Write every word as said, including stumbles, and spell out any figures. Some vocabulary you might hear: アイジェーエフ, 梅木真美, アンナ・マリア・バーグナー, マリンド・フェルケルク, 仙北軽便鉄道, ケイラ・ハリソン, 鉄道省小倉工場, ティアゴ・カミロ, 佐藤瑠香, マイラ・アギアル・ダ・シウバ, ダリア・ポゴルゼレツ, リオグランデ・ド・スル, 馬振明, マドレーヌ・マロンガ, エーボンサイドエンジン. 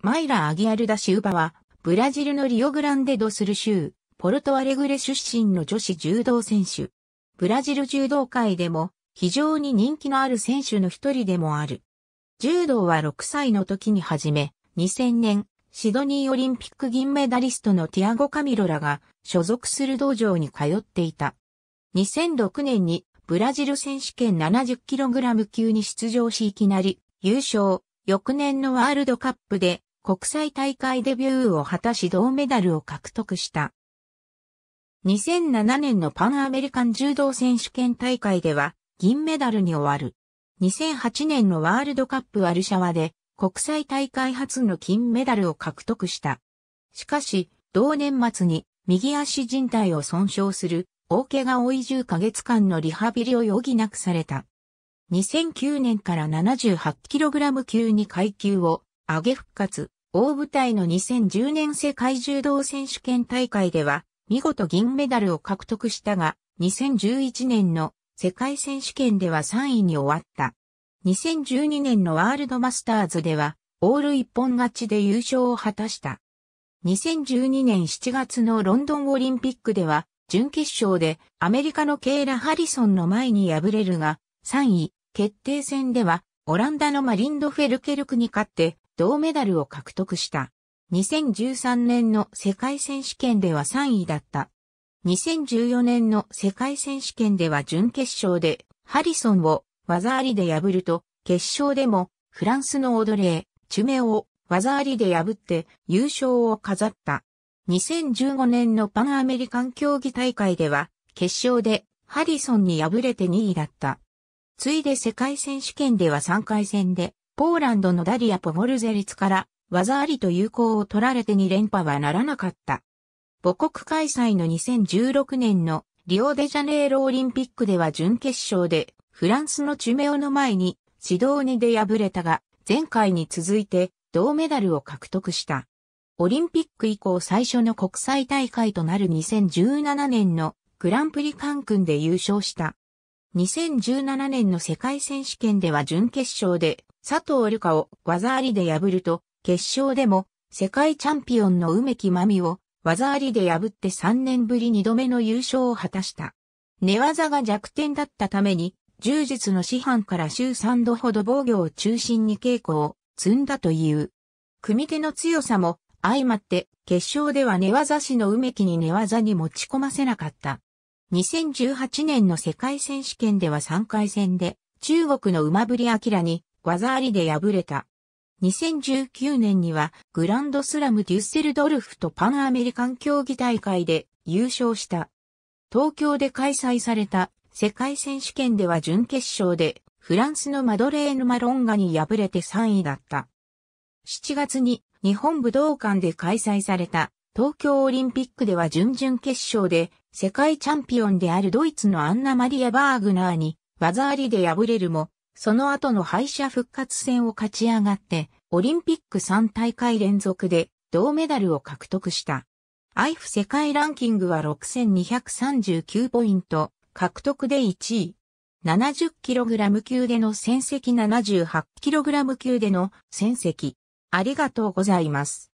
マイラ・アギアルダ・シウバは、ブラジルのリオグランデドスル州、ポルトアレグレ出身の女子柔道選手。ブラジル柔道界でも非常に人気のある選手の一人でもある。柔道はろくさいの時に始め、にせんねん、シドニーオリンピック銀メダリストのティアゴ・カミロらが所属する道場に通っていた。にせんろくねんにブラジル選手権 ななじゅっキログラム 級に出場しいきなり優勝、翌年のワールドカップで国際大会デビューを果たし銅メダルを獲得した。にせんななねんのパンアメリカン柔道選手権大会では銀メダルに終わる。にせんはちねんのワールドカップワルシャワで国際大会初の金メダルを獲得した。しかし、同年末に右足靭帯を損傷する大怪我を負いじゅっかげつかんのリハビリを余儀なくされた。にせんきゅうねんから ななじゅうはちキログラム 級に階級を上げ復活。大舞台のにせんじゅうねん世界柔道選手権大会では見事銀メダルを獲得したが、にせんじゅういちねんの世界選手権ではさんいに終わった。にせんじゅうにねんのワールドマスターズではオール一本勝ちで優勝を果たした。にせんじゅうにねんしちがつのロンドンオリンピックでは準決勝でアメリカのケイラ・ハリソンの前に敗れるが、さんい決定戦ではオランダのマリンド・フェルケルクに勝って銅メダルを獲得した。にせんじゅうさんねんの世界選手権ではさんいだった。にせんじゅうよねんの世界選手権では準決勝でハリソンを技ありで破ると、決勝でもフランスのオドレー・チュメを技ありで破って優勝を飾った。にせんじゅうごねんのパンアメリカン競技大会では決勝でハリソンに敗れてにいだった。次いで世界選手権ではさんかい戦でポーランドのダリア・ポゴルゼリツから技ありと有効を取られてにれんぱはならなかった。母国開催のにせんじゅうろくねんのリオデジャネイロオリンピックでは準決勝でフランスのチュメオの前にシドーニで敗れたが、前回に続いて銅メダルを獲得した。オリンピック以降最初の国際大会となるにせんじゅうななねんのグランプリカンクンで優勝した。にせんじゅうななねんの世界選手権では準決勝で佐藤瑠香を技ありで破ると、決勝でも世界チャンピオンの梅木真美を技ありで破ってさんねんぶりにどめの優勝を果たした。寝技が弱点だったために、柔術の師範から週さんどほど防御を中心に稽古を積んだという。組手の強さも相まって決勝では寝技師の梅木に寝技に持ち込ませなかった。にせんじゅうはちねんの世界選手権ではさんかい戦で中国の馬振明に技ありで敗れた。にせんじゅうきゅうねんにはグランドスラムデュッセルドルフとパンアメリカン競技大会で優勝した。東京で開催された世界選手権では準決勝でフランスのマドレーヌ・マロンガに敗れてさんいだった。しちがつに日本武道館で開催された東京オリンピックでは準々決勝で世界チャンピオンであるドイツのアンナ・マリア・バーグナーに技ありで敗れるも、その後の敗者復活戦を勝ち上がって、オリンピックさんたいかい連続で銅メダルを獲得した。アイジェーエフ 世界ランキングはろくせんにひゃくさんじゅうきゅうポイント、獲得でいちい。ななじゅっキログラム 級での戦績、ななじゅうはちキログラム 級での戦績。ありがとうございます。